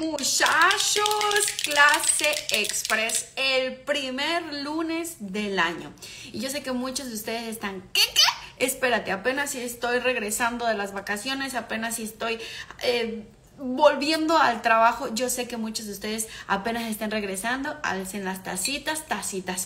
Muchachos, clase express, el primer lunes del año. Y yo sé que muchos de ustedes están, ¿qué? Espérate, apenas si estoy regresando de las vacaciones, apenas si estoy volviendo al trabajo. Yo sé que muchos de ustedes apenas estén regresando, alcen las tacitas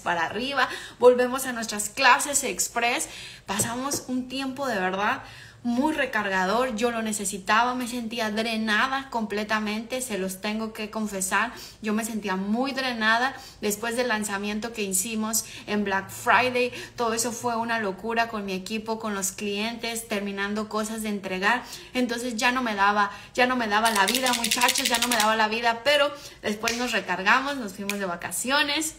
para arriba, volvemos a nuestras clases express, pasamos un tiempo de verdad muy recargador, yo lo necesitaba, me sentía drenada completamente, se los tengo que confesar, yo me sentía muy drenada después del lanzamiento que hicimos en Black Friday, todo eso fue una locura con mi equipo, con los clientes, terminando cosas de entregar, entonces ya no me daba la vida, muchachos, ya no me daba la vida, pero después nos recargamos, nos fuimos de vacaciones.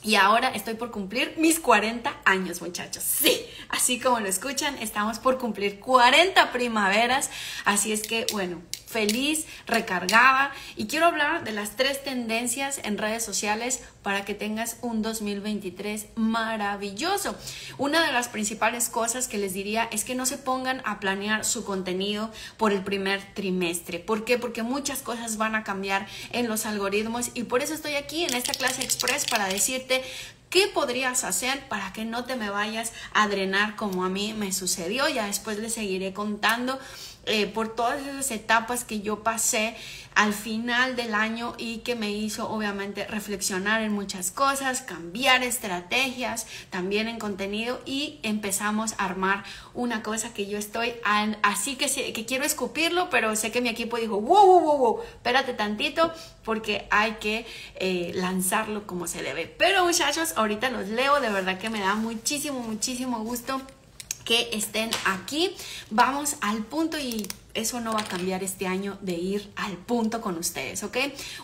Y ahora estoy por cumplir mis 40 años, muchachos. Sí, así como lo escuchan, estamos por cumplir 40 primaveras. Así es que, bueno, feliz, recargada. Y quiero hablar de las 3 tendencias en redes sociales para que tengas un 2023 maravilloso. Una de las principales cosas que les diría es que no se pongan a planear su contenido por el primer trimestre. ¿Por qué? Porque muchas cosas van a cambiar en los algoritmos y por eso estoy aquí en esta clase express para decirte ¿qué podrías hacer para que no te me vayas a drenar como a mí me sucedió? Ya después les seguiré contando por todas esas etapas que yo pasé al final del año y que me hizo obviamente reflexionar en muchas cosas, cambiar estrategias, también en contenido y empezamos a armar una cosa que yo estoy, así que quiero escupirlo, pero sé que mi equipo dijo, wow, espérate tantito porque hay que lanzarlo como se debe. Pero muchachos, ahorita los leo, de verdad que me da muchísimo gusto que estén aquí. Vamos al punto y eso no va a cambiar este año de ir al punto con ustedes, ¿ok?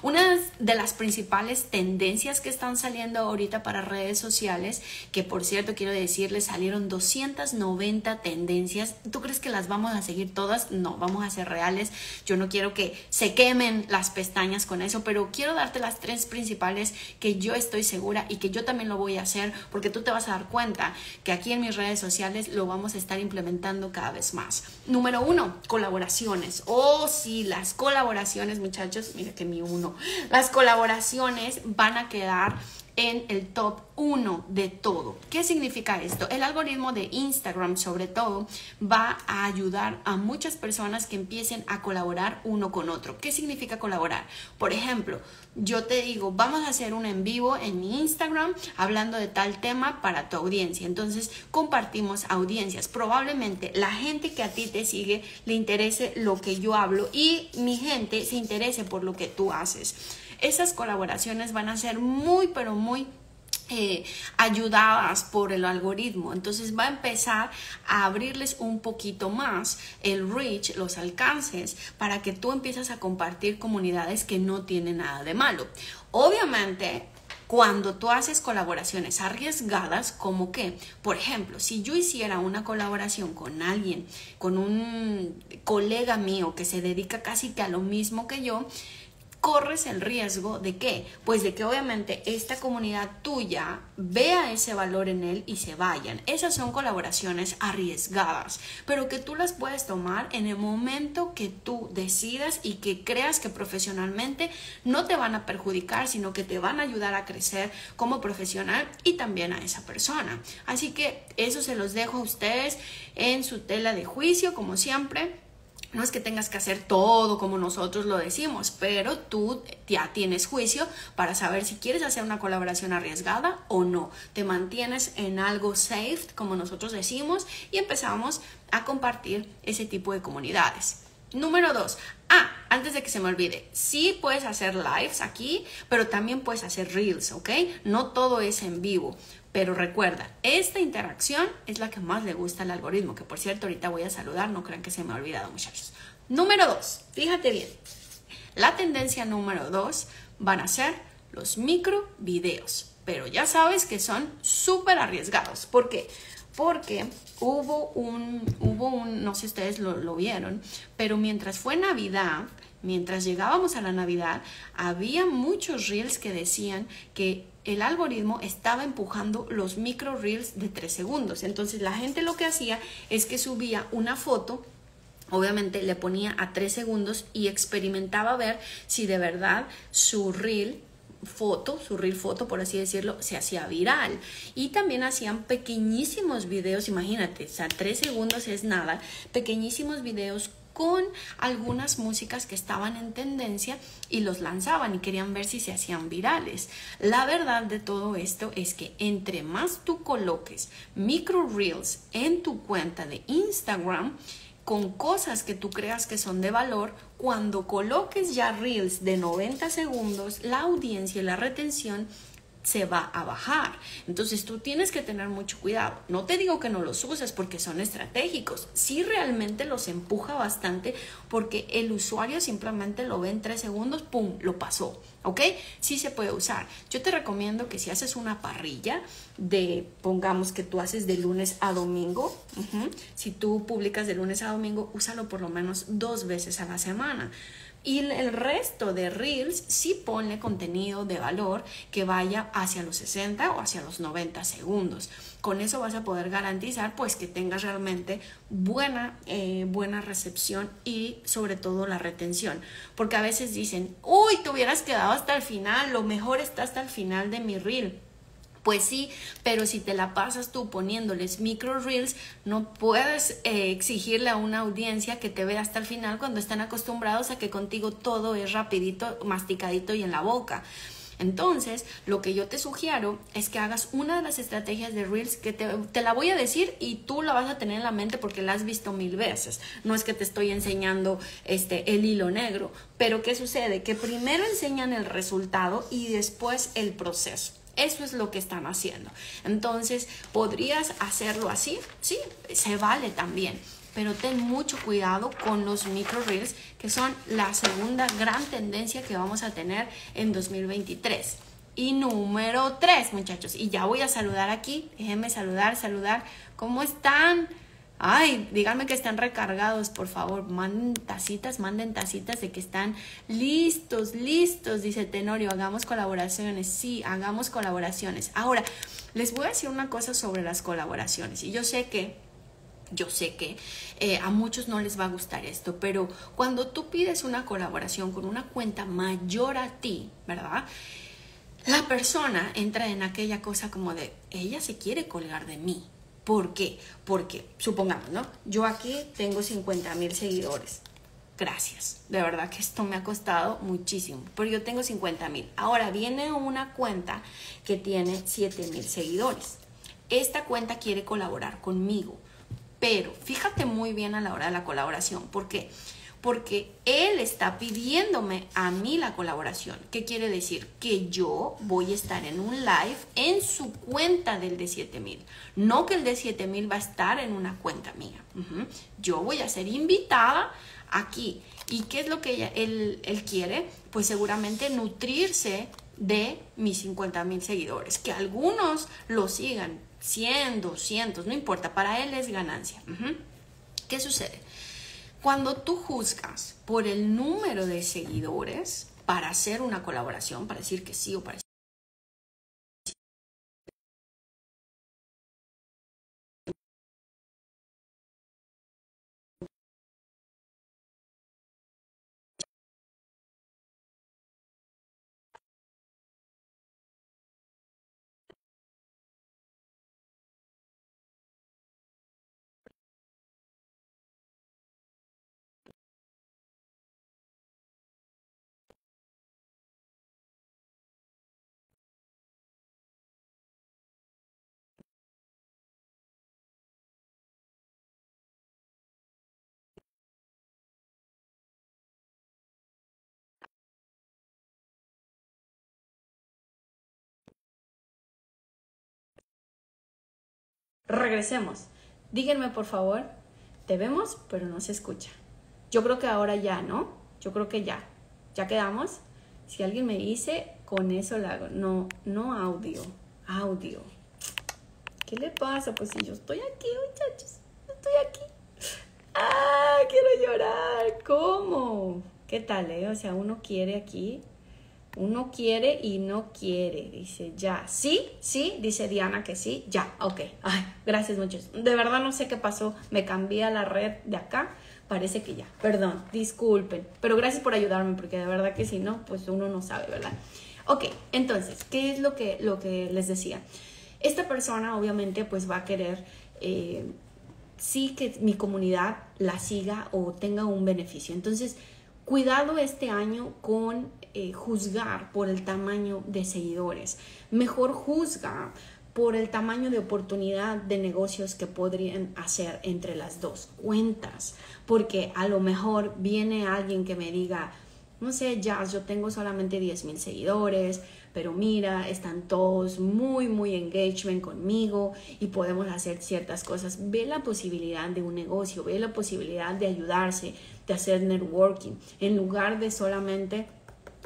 Una de las principales tendencias que están saliendo ahorita para redes sociales, que por cierto quiero decirles, salieron 290 tendencias. ¿Tú crees que las vamos a seguir todas? No, vamos a ser reales. Yo no quiero que se quemen las pestañas con eso, pero quiero darte las 3 principales que yo estoy segura y que yo también lo voy a hacer porque tú te vas a dar cuenta que aquí en mis redes sociales lo vamos a estar implementando cada vez más. Número 1, colaboraciones. Oh, sí, las colaboraciones, muchachos. Mira que mi uno. Las colaboraciones van a quedar en el top 1 de todo. ¿Qué significa esto? El algoritmo de Instagram, sobre todo, va a ayudar a muchas personas que empiecen a colaborar uno con otro. ¿Qué significa colaborar? Por ejemplo, yo te digo, vamos a hacer un en vivo en mi Instagram hablando de tal tema para tu audiencia. Entonces, compartimos audiencias. Probablemente la gente que a ti te sigue le interese lo que yo hablo y mi gente se interese por lo que tú haces. Esas colaboraciones van a ser muy, pero muy ayudadas por el algoritmo. Entonces va a empezar a abrirles un poquito más el reach, los alcances, para que tú empieces a compartir comunidades que no tienen nada de malo. Obviamente, cuando tú haces colaboraciones arriesgadas, como que, por ejemplo, si yo hiciera una colaboración con alguien, con un colega mío que se dedica casi que a lo mismo que yo, corres el riesgo de que, pues de que obviamente esta comunidad tuya vea ese valor en él y se vayan. Esas son colaboraciones arriesgadas, pero que tú las puedes tomar en el momento que tú decidas y que creas que profesionalmente no te van a perjudicar, sino que te van a ayudar a crecer como profesional y también a esa persona. Así que eso se los dejo a ustedes en su tela de juicio, como siempre. No es que tengas que hacer todo como nosotros lo decimos, pero tú ya tienes juicio para saber si quieres hacer una colaboración arriesgada o no. Te mantienes en algo safe, como nosotros decimos, y empezamos a compartir ese tipo de comunidades. Número 2. Antes de que se me olvide, sí puedes hacer lives aquí, pero también puedes hacer reels, ¿ok? No todo es en vivo. Pero recuerda, esta interacción es la que más le gusta al algoritmo, que por cierto ahorita voy a saludar, no crean que se me ha olvidado, muchachos. Número 2, fíjate bien, la tendencia número 2 van a ser los micro videos, pero ya sabes que son súper arriesgados. ¿Por qué? Porque hubo un, no sé si ustedes lo vieron, pero mientras fue Navidad, mientras llegábamos a la Navidad, había muchos reels que decían que el algoritmo estaba empujando los micro reels de 3 segundos. Entonces la gente lo que hacía es que subía una foto Obviamente le ponía a 3 segundos y experimentaba ver si de verdad su reel foto, por así decirlo, se hacía viral. Y también hacían pequeñísimos videos, imagínate, o sea, 3 segundos es nada, pequeñísimos videos con algunas músicas que estaban en tendencia y los lanzaban y querían ver si se hacían virales. La verdad de todo esto es que entre más tú coloques micro reels en tu cuenta de Instagram con cosas que tú creas que son de valor, cuando coloques ya reels de 90 segundos, la audiencia y la retención se va a bajar. Entonces tú tienes que tener mucho cuidado. No te digo que no los uses porque son estratégicos. Sí, realmente los empuja bastante porque el usuario simplemente lo ve en 3 segundos, ¡pum!, lo pasó. ¿Ok? Sí se puede usar. Yo te recomiendo que si haces una parrilla de, pongamos que tú haces de lunes a domingo, si tú publicas de lunes a domingo, úsalo por lo menos 2 veces a la semana. Y el resto de reels sí ponle contenido de valor que vaya hacia los 60 o hacia los 90 segundos. Con eso vas a poder garantizar pues que tengas realmente buena recepción y sobre todo la retención. Porque a veces dicen, uy, te hubieras quedado hasta el final, lo mejor está hasta el final de mi reel. Pues sí, pero si te la pasas tú poniéndoles micro reels, no puedes exigirle a una audiencia que te vea hasta el final cuando están acostumbrados a que contigo todo es rapidito, masticadito y en la boca. Entonces, lo que yo te sugiero es que hagas una de las estrategias de reels que te la voy a decir y tú la vas a tener en la mente porque la has visto 1000 veces. No es que te estoy enseñando el hilo negro, pero ¿qué sucede? Que primero enseñan el resultado y después el proceso. Eso es lo que están haciendo. Entonces, ¿podrías hacerlo así? Sí, se vale también. Pero ten mucho cuidado con los micro reels, que son la segunda gran tendencia que vamos a tener en 2023. Y número 3, muchachos. Y ya voy a saludar aquí. Déjenme saludar. ¿Cómo están? Ay, díganme que están recargados, por favor. Manden tacitas de que están listos, dice Tenorio. Hagamos colaboraciones. Sí, hagamos colaboraciones. Ahora, les voy a decir una cosa sobre las colaboraciones. Y yo sé que a muchos no les va a gustar esto, pero cuando tú pides una colaboración con una cuenta mayor a ti, ¿verdad?, la persona entra en aquella cosa como de, ella se quiere colgar de mí. ¿Por qué? Porque, supongamos, ¿no? Yo aquí tengo 50,000 seguidores. Gracias. De verdad que esto me ha costado muchísimo. Pero yo tengo 50,000. Ahora viene una cuenta que tiene 7,000 seguidores. Esta cuenta quiere colaborar conmigo. Pero fíjate muy bien a la hora de la colaboración. ¿Por qué? Porque él está pidiéndome a mí la colaboración. ¿Qué quiere decir? Que yo voy a estar en un live en su cuenta del de 7,000. No que el de 7,000 va a estar en una cuenta mía. Yo voy a ser invitada aquí. ¿Y qué es lo que él quiere? Pues seguramente nutrirse de mis 50,000 seguidores. Que algunos lo sigan. 100, 200, no importa. Para él es ganancia. ¿Qué sucede? Cuando tú juzgas por el número de seguidores para hacer una colaboración, para decir que sí o para decir que regresemos. Díganme, por favor, te vemos, pero no se escucha. Yo creo que ahora ya, ¿no? Yo creo que ya. ¿Ya quedamos? Si alguien me dice, con eso la hago. No audio. ¿Qué le pasa? Pues si yo estoy aquí, muchachos. Estoy aquí. ¡Ah! Quiero llorar. ¿Cómo? ¿Qué tal, eh? O sea, uno quiere aquí. Uno quiere y no quiere, dice ya. Sí, dice Diana que sí, ya, ok. Ay, gracias muchachos. De verdad no sé qué pasó, me cambié a la red de acá, parece que ya, perdón, disculpen, pero gracias por ayudarme, porque de verdad que si no, pues uno no sabe, ¿verdad? Ok, entonces, ¿qué es lo que les decía? Esta persona obviamente pues va a querer sí que mi comunidad la siga o tenga un beneficio. Entonces, cuidado este año con juzgar por el tamaño de seguidores. Mejor juzga por el tamaño de oportunidad de negocios que podrían hacer entre las dos cuentas. Porque a lo mejor viene alguien que me diga, no sé, Jazz, yo tengo solamente 10,000 seguidores, pero mira, están todos muy, muy engagement conmigo y podemos hacer ciertas cosas. Ve la posibilidad de un negocio, ve la posibilidad de ayudarse, de hacer networking, en lugar de solamente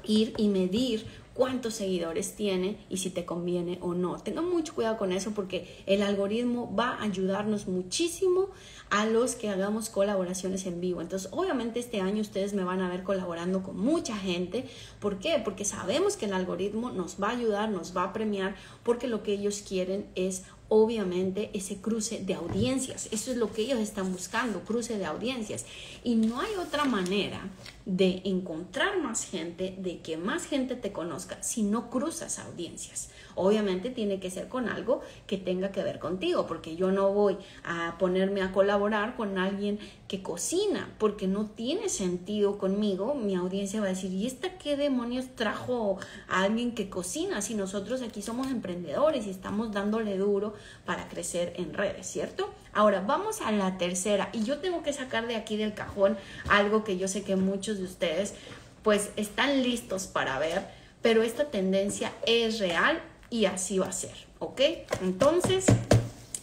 ir y medir cuántos seguidores tiene y si te conviene o no. Tengan mucho cuidado con eso, porque el algoritmo va a ayudarnos muchísimo a los que hagamos colaboraciones en vivo. Entonces, obviamente este año ustedes me van a ver colaborando con mucha gente. ¿Por qué? Porque sabemos que el algoritmo nos va a ayudar, nos va a premiar, porque lo que ellos quieren es obviamente ese cruce de audiencias. Eso es lo que ellos están buscando, cruce de audiencias. Y no hay otra manera de encontrar más gente, de que más gente te conozca, si no cruzas audiencias. Obviamente tiene que ser con algo que tenga que ver contigo, porque yo no voy a ponerme a colaborar con alguien que cocina, porque no tiene sentido conmigo. Mi audiencia va a decir, ¿y esta qué demonios trajo a alguien que cocina? Si nosotros aquí somos emprendedores y estamos dándole duro para crecer en redes, ¿cierto? Ahora vamos a la tercera, y yo tengo que sacar de aquí del cajón algo que yo sé que muchos de ustedes pues están listos para ver, pero esta tendencia es real y así va a ser, ¿ok? Entonces,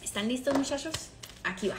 ¿están listos, muchachos? Aquí va,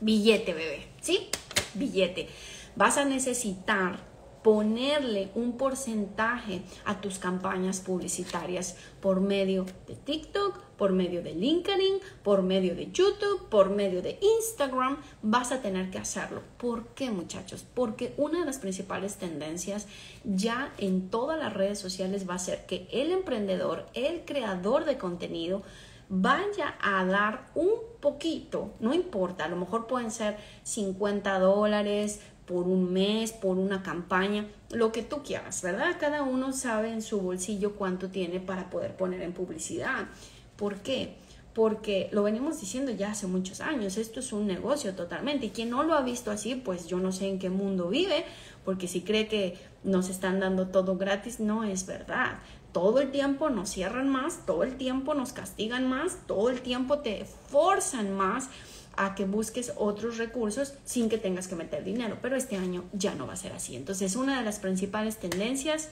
billete, bebé, ¿sí? Billete. Vas a necesitar ponerle un porcentaje a tus campañas publicitarias por medio de TikTok, por medio de LinkedIn, por medio de YouTube, por medio de Instagram. Vas a tener que hacerlo. ¿Por qué, muchachos? Porque una de las principales tendencias ya en todas las redes sociales va a ser que el emprendedor, el creador de contenido, vaya a dar un poquito, no importa, a lo mejor pueden ser $50, por un mes, por una campaña, lo que tú quieras, ¿verdad? Cada uno sabe en su bolsillo cuánto tiene para poder poner en publicidad. ¿Por qué? Porque lo venimos diciendo ya hace muchos años, esto es un negocio totalmente, y quien no lo ha visto así, pues yo no sé en qué mundo vive, porque si cree que nos están dando todo gratis, no es verdad. Todo el tiempo nos cierran más, todo el tiempo nos castigan más, todo el tiempo te forzan más a que busques otros recursos sin que tengas que meter dinero, pero este año ya no va a ser así. Entonces, una de las principales tendencias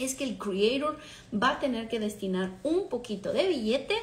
es que el creator va a tener que destinar un poquito de billete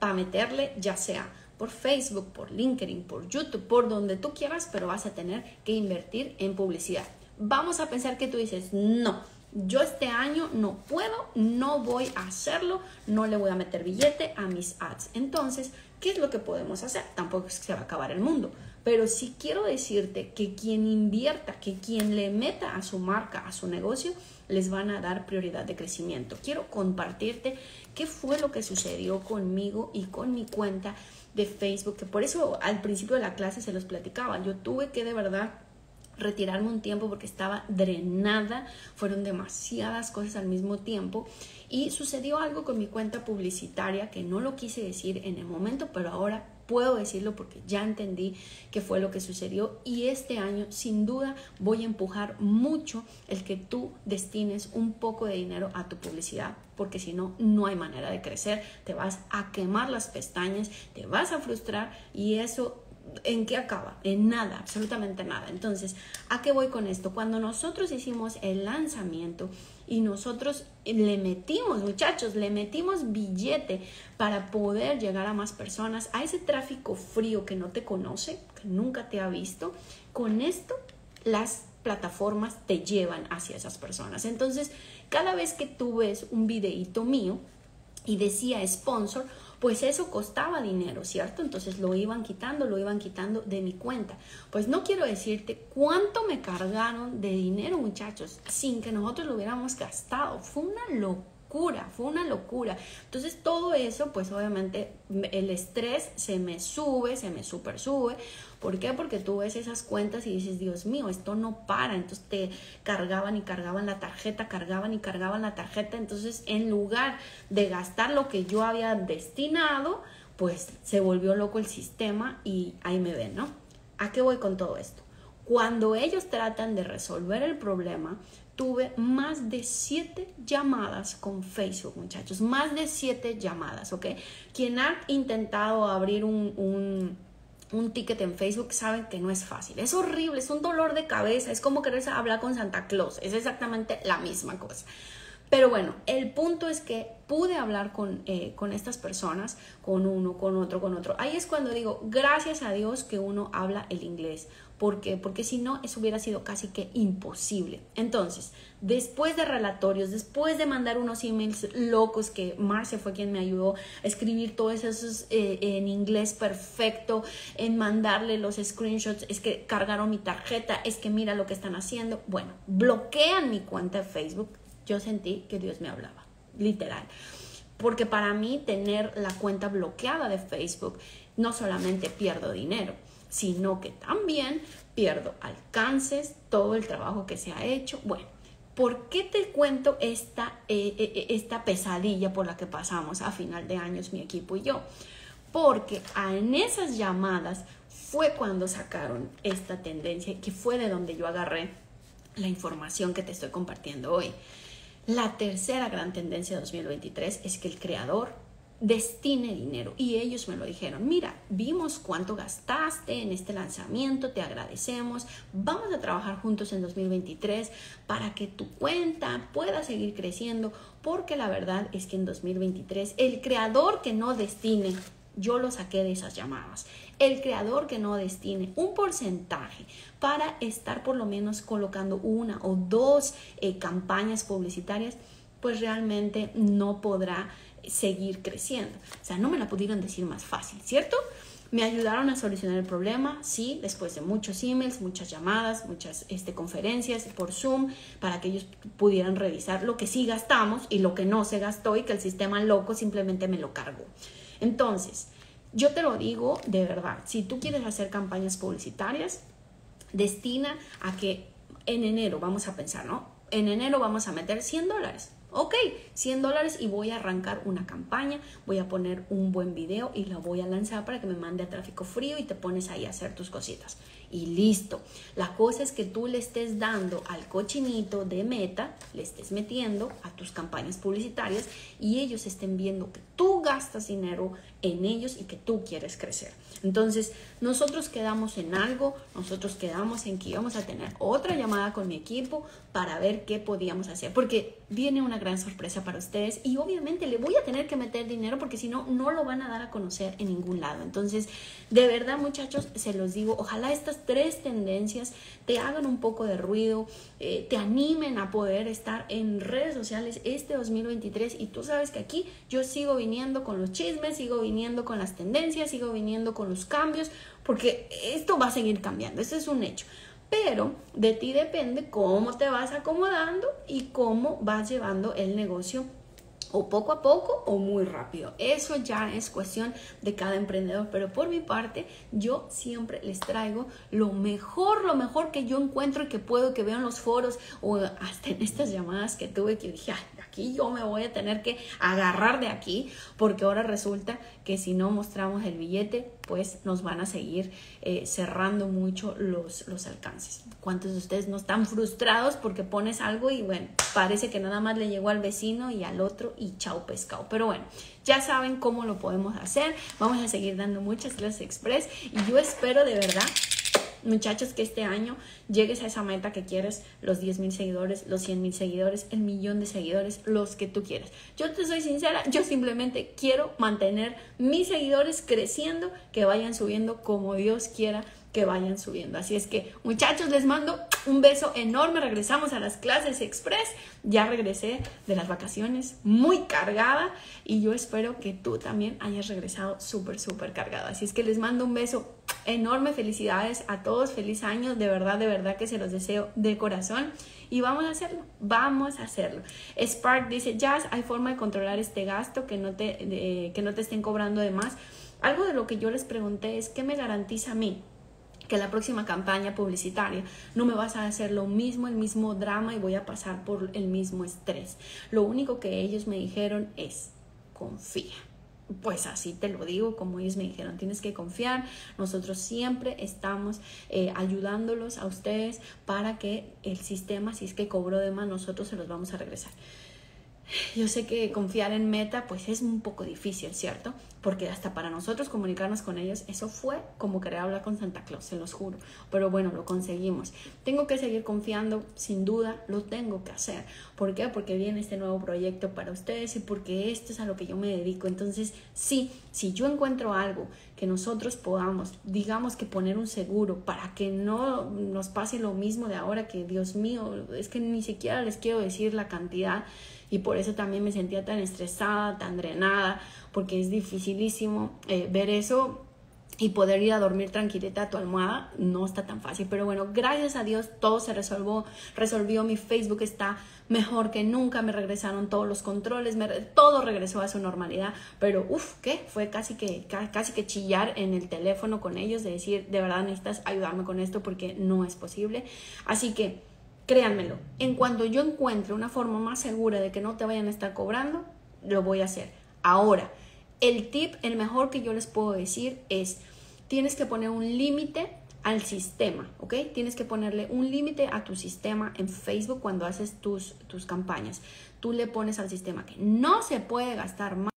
para meterle, ya sea por Facebook, por LinkedIn, por YouTube, por donde tú quieras, pero vas a tener que invertir en publicidad. Vamos a pensar que tú dices, no, yo este año no puedo, no voy a hacerlo, no le voy a meter billete a mis ads. Entonces, ¿qué es lo que podemos hacer? Tampoco es que se va a acabar el mundo, pero sí quiero decirte que quien invierta, que quien le meta a su marca, a su negocio, les van a dar prioridad de crecimiento. Quiero compartirte qué fue lo que sucedió conmigo y con mi cuenta de Facebook, que por eso al principio de la clase se los platicaba. Yo tuve que de verdad retirarme un tiempo porque estaba drenada, fueron demasiadas cosas al mismo tiempo, y sucedió algo con mi cuenta publicitaria que no lo quise decir en el momento, pero ahora puedo decirlo porque ya entendí qué fue lo que sucedió. Y este año sin duda voy a empujar mucho el que tú destines un poco de dinero a tu publicidad, porque si no, no hay manera de crecer, te vas a quemar las pestañas, te vas a frustrar, y eso ¿en qué acaba? En nada, absolutamente nada. Entonces, ¿a qué voy con esto? Cuando nosotros hicimos el lanzamiento y nosotros le metimos, muchachos, le metimos billete para poder llegar a más personas, a ese tráfico frío que no te conoce, que nunca te ha visto, con esto las plataformas te llevan hacia esas personas. Entonces, cada vez que tú ves un videíto mío y decía sponsor, pues eso costaba dinero, ¿cierto? Entonces lo iban quitando de mi cuenta. Pues no quiero decirte cuánto me cargaron de dinero, muchachos, sin que nosotros lo hubiéramos gastado. Fue una locura. locura, fue una locura. Entonces todo eso, pues obviamente el estrés se me sube, se me super sube. ¿Por qué? Porque tú ves esas cuentas y dices, Dios mío, esto no para. Entonces te cargaban y cargaban la tarjeta, entonces en lugar de gastar lo que yo había destinado, pues se volvió loco el sistema y ahí me ven, ¿no? ¿A qué voy con todo esto? Cuando ellos tratan de resolver el problema, tuve más de 7 llamadas con Facebook, muchachos. Más de 7 llamadas, ¿ok? Quien ha intentado abrir un ticket en Facebook saben que no es fácil. Es horrible, es un dolor de cabeza. Es como querer hablar con Santa Claus. Es exactamente la misma cosa. Pero bueno, el punto es que pude hablar con estas personas, con uno, con otro, Ahí es cuando digo, gracias a Dios que uno habla el inglés. ¿Por qué? Porque si no, eso hubiera sido casi que imposible. Entonces, después de relatorios, después de mandar unos emails locos, que Marce fue quien me ayudó a escribir todos esos en inglés perfecto, en mandarle los screenshots, es que cargaron mi tarjeta, es que mira lo que están haciendo. Bueno, bloquean mi cuenta de Facebook. Yo sentí que Dios me hablaba, literal. Porque para mí tener la cuenta bloqueada de Facebook, no solamente pierdo dinero, sino que también pierdo alcances, todo el trabajo que se ha hecho. Bueno, ¿por qué te cuento esta pesadilla por la que pasamos a final de años mi equipo y yo? Porque en esas llamadas fue cuando sacaron esta tendencia, que fue de donde yo agarré la información que te estoy compartiendo hoy. La tercera gran tendencia de 2023 es que el creador destine dinero. Y ellos me lo dijeron, mira, vimos cuánto gastaste en este lanzamiento, te agradecemos, vamos a trabajar juntos en 2023 para que tu cuenta pueda seguir creciendo, porque la verdad es que en 2023 el creador que no destine, yo lo saqué de esas llamadas, el creador que no destine un porcentaje para estar por lo menos colocando 1 o 2 campañas publicitarias, pues realmente no podrá seguir creciendo. O sea, no me la pudieron decir más fácil, ¿cierto? Me ayudaron a solucionar el problema, sí, después de muchos emails, muchas llamadas, muchas conferencias por Zoom, para que ellos pudieran revisar lo que sí gastamos y lo que no se gastó y que el sistema loco simplemente me lo cargó. Entonces, yo te lo digo de verdad, si tú quieres hacer campañas publicitarias, destina a que en enero, vamos a pensar, ¿no? En enero vamos a meter $100. Ok, $100 y voy a arrancar una campaña, voy a poner un buen video y la voy a lanzar para que me mande a tráfico frío y te pones ahí a hacer tus cositas. Y listo. La cosa es que tú le estés dando al cochinito de meta, le estés metiendo a tus campañas publicitarias y ellos estén viendo que tú gastas dinero en ellos y que tú quieres crecer. Entonces, nosotros quedamos en algo, nosotros quedamos en que íbamos a tener otra llamada con mi equipo para ver qué podíamos hacer, porque viene una gran sorpresa para ustedes y obviamente le voy a tener que meter dinero porque si no, no lo van a dar a conocer en ningún lado. Entonces, de verdad, muchachos, se los digo, ojalá estas 3 tendencias te hagan un poco de ruido, te animen a poder estar en redes sociales este 2023 y tú sabes que aquí yo sigo viniendo con los chismes, sigo viniendo con las tendencias, sigo viniendo con los cambios, porque esto va a seguir cambiando, ese es un hecho. Pero de ti depende cómo te vas acomodando y cómo vas llevando el negocio, o poco a poco o muy rápido. Eso ya es cuestión de cada emprendedor, pero por mi parte yo siempre les traigo lo mejor que yo encuentro y que puedo, que veo en los foros o hasta en estas llamadas que tuve, que dije, ay, aquí yo me voy a tener que agarrar de aquí, porque ahora resulta que si no mostramos el billete, pues nos van a seguir cerrando mucho los alcances. ¿Cuántos de ustedes no están frustrados porque pones algo y bueno, parece que nada más le llegó al vecino y al otro y chao pescado? Pero bueno, ya saben cómo lo podemos hacer. Vamos a seguir dando muchas clases express y yo espero de verdad, muchachos, que este año llegues a esa meta que quieres, los 10,000 seguidores, los 100,000 seguidores, el millón de seguidores, los que tú quieras. Yo te soy sincera, yo simplemente quiero mantener mis seguidores creciendo, que vayan subiendo como Dios quiera que vayan subiendo. Así es que, muchachos, les mando un beso enorme. Regresamos a las clases express. Ya regresé de las vacaciones muy cargada y yo espero que tú también hayas regresado súper, súper cargado. Así es que les mando un beso enorme. Felicidades a todos. Feliz año. De verdad que se los deseo de corazón. y vamos a hacerlo, Spark dice, Jazz, hay forma de controlar este gasto, que no te estén cobrando de más. Algo de lo que yo les pregunté es, ¿qué me garantiza a mí que la próxima campaña publicitaria no me vas a hacer lo mismo, el mismo drama, y voy a pasar por el mismo estrés? Lo único que ellos me dijeron es, confía. Pues así te lo digo, como ellos me dijeron, tienes que confiar. Nosotros siempre estamos ayudándolos a ustedes para que el sistema, si es que cobró de más, nosotros se los vamos a regresar. Yo sé que confiar en Meta pues es un poco difícil, ¿cierto? Porque hasta para nosotros comunicarnos con ellos, eso fue como querer hablar con Santa Claus, se los juro. Pero bueno, lo conseguimos. Tengo que seguir confiando, sin duda, lo tengo que hacer. ¿Por qué? Porque viene este nuevo proyecto para ustedes y porque esto es a lo que yo me dedico. Entonces, sí, si yo encuentro algo que nosotros podamos, digamos que poner un seguro para que no nos pase lo mismo de ahora, que Dios mío, es que ni siquiera les quiero decir la cantidad. Y por eso también me sentía tan estresada, tan drenada, porque es dificilísimo ver eso y poder ir a dormir tranquilita a tu almohada. No está tan fácil, pero bueno, gracias a Dios todo se resolvió. Mi Facebook está mejor que nunca, me regresaron todos los controles, todo regresó a su normalidad, pero uff, ¿qué? Fue casi que chillar en el teléfono con ellos, de decir, de verdad necesitas ayudarme con esto porque no es posible. Así que créanmelo, en cuanto yo encuentre una forma más segura de que no te vayan a estar cobrando, lo voy a hacer. Ahora, el tip, el mejor que yo les puedo decir es, tienes que poner un límite al sistema, ¿ok? Tienes que ponerle un límite a tu sistema en Facebook cuando haces tus campañas. Tú le pones al sistema que no se puede gastar más.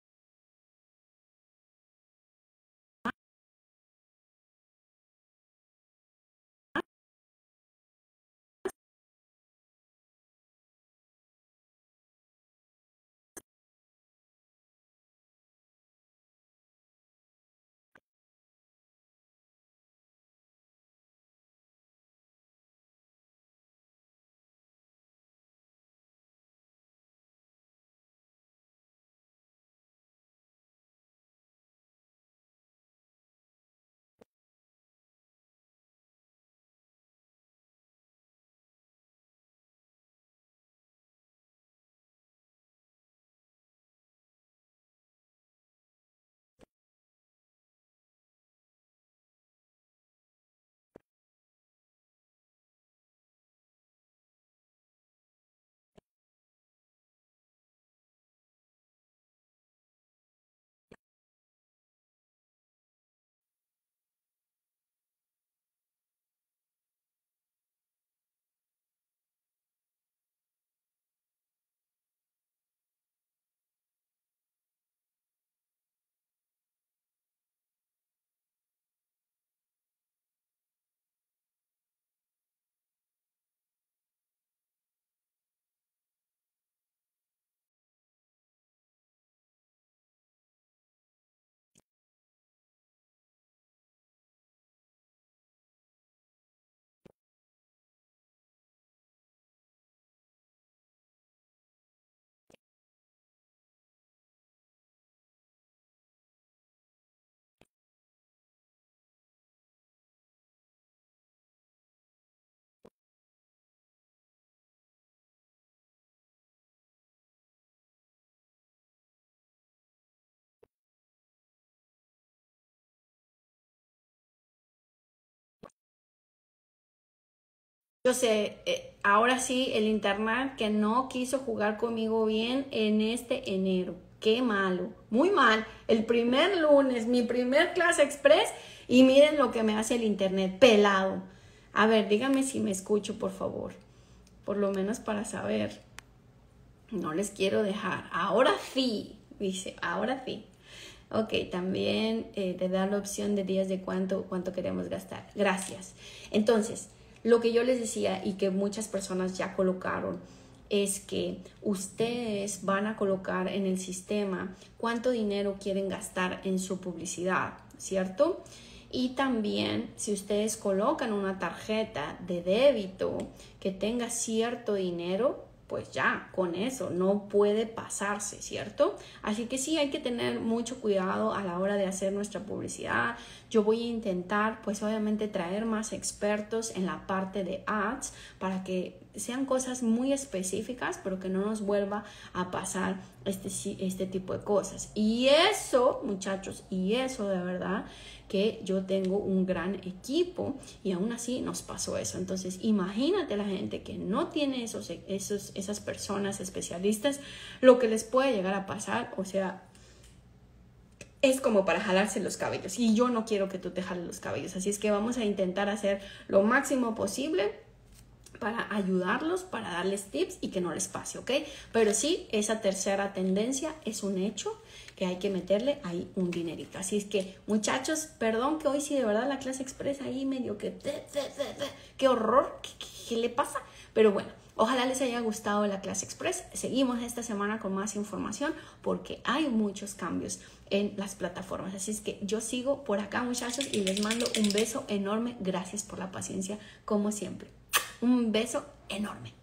Yo sé, ahora sí, el internet que no quiso jugar conmigo bien en este enero. Qué malo, muy mal. El primer lunes, mi primer clase express, y miren lo que me hace el internet, pelado. A ver, díganme si me escucho, por favor. Por lo menos para saber. No les quiero dejar. Ahora sí, dice, ahora sí. Ok, también te da la opción de días de cuánto queremos gastar. Gracias. Entonces, lo que yo les decía y que muchas personas ya colocaron es que ustedes van a colocar en el sistema cuánto dinero quieren gastar en su publicidad, ¿cierto? Y también si ustedes colocan una tarjeta de débito que tenga cierto dinero, pues ya, con eso no puede pasarse, ¿cierto? Así que sí, hay que tener mucho cuidado a la hora de hacer nuestra publicidad. Yo voy a intentar, pues obviamente, traer más expertos en la parte de ads para que sean cosas muy específicas, pero que no nos vuelva a pasar este tipo de cosas. Y eso, muchachos, y eso de verdad que yo tengo un gran equipo y aún así nos pasó eso. Entonces imagínate la gente que no tiene esas personas especialistas, lo que les puede llegar a pasar. O sea, es como para jalarse los cabellos, y yo no quiero que tú te jales los cabellos. Así es que vamos a intentar hacer lo máximo posible para ayudarlos, para darles tips y que no les pase, ¿ok? Pero sí, esa tercera tendencia es un hecho que hay que meterle ahí un dinerito. Así es que, muchachos, perdón que hoy sí de verdad la clase expresa ahí medio que... ¡Qué horror! ¿Qué le pasa? Pero bueno, ojalá les haya gustado la clase express. Seguimos esta semana con más información porque hay muchos cambios en las plataformas. Así es que yo sigo por acá, muchachos, y les mando un beso enorme. Gracias por la paciencia, como siempre. Un beso enorme.